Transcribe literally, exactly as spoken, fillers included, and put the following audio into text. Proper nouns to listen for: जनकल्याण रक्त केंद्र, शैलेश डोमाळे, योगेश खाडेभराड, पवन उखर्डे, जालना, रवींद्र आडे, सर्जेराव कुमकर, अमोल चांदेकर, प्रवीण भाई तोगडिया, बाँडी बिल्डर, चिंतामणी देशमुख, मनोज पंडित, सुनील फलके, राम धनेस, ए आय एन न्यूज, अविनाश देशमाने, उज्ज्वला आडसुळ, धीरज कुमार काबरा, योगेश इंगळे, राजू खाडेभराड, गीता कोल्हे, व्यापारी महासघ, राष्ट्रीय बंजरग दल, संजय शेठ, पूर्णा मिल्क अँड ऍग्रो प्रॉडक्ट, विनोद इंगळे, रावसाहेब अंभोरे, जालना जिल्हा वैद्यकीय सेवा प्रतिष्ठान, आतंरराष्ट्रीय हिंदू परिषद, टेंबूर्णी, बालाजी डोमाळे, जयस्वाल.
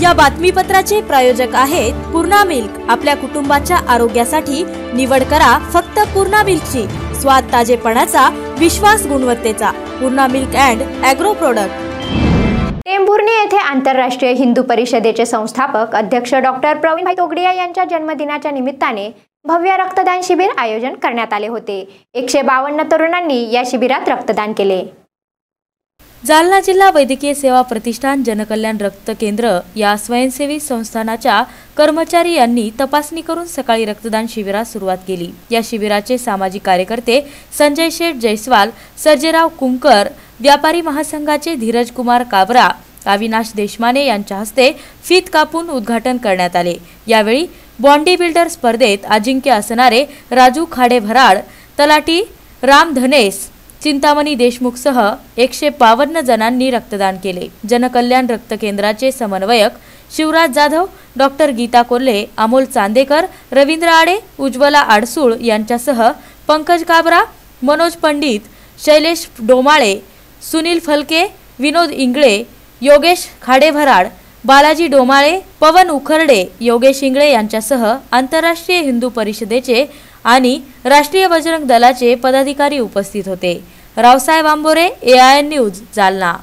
या बातमीपत्राचे प्रायोजक आहेत पूर्णा मिल्क। आपल्या कुटुंबाच्या आरोग्यासाठी निवड करा फक्त पूर्णा मिल्कची। स्वाद, ताजेपणाचा विश्वास, गुणवत्तेचा पूर्णा मिल्क अँड ऍग्रो प्रॉडक्ट। टेंबूर्णी येथे आंतरराष्ट्रीय हिंदू परिषदेचे संस्थापक अध्यक्ष डॉक्टर प्रवीण भाई तोगडिया यांच्या जन्मदिनाच्या निमित्ताने भव्य रक्तदान शिबिर आयोजन करण्यात आले होते। एकशे बावन्न तरुणांनी या शिबिरात रक्तदान केले। जालना जिल्हा वैद्यकीय सेवा प्रतिष्ठान जनकल्याण रक्त केंद्र या स्वयंसेवी संस्थानाच्या कर्मचारी यांनी तपासणी करून सकाळी रक्तदान शिबिरास सुरुवात केली। या शिबिराचे सामाजिक कार्यकर्ते संजय शेठ, जयस्वाल, सर्जेराव कुमकर, व्यापारी महासंघाचे धीरज कुमार काबरा, अविनाश देशमाने यांच्या हस्ते फीत कापून उद्घाटन करण्यात आले। यावेळी बॉडी बिल्डर स्पर्धेत अजिंक्य असणारे राजू खाडेभराड, तलाठी राम धनेस, चिंतामणी देशमुख सह एकशे बावन्न जणांनी रक्तदान केले। जनकल्याण रक्त केंद्राचे समन्वयक शिवराज जाधव, डॉक्टर गीता कोल्हे, अमोल चांदेकर, रवींद्र आडे, उज्ज्वला आडसुळ यांच्यासह पंकज काबरा, मनोज पंडित, शैलेश डोमाळे, सुनील फलके, विनोद इंगळे, योगेश खाडेभराड, बालाजी डोमाळे, पवन उखर्डे, योगेश इंगळे यांच्यासह आंतरराष्ट्रीय हिंदू परिषदेचे आणि राष्ट्रीय बंजरग दलाचे पदाधिकारी उपस्थित होते। रावसाहेब अंभोरे, ए आय एन न्यूज, जालना।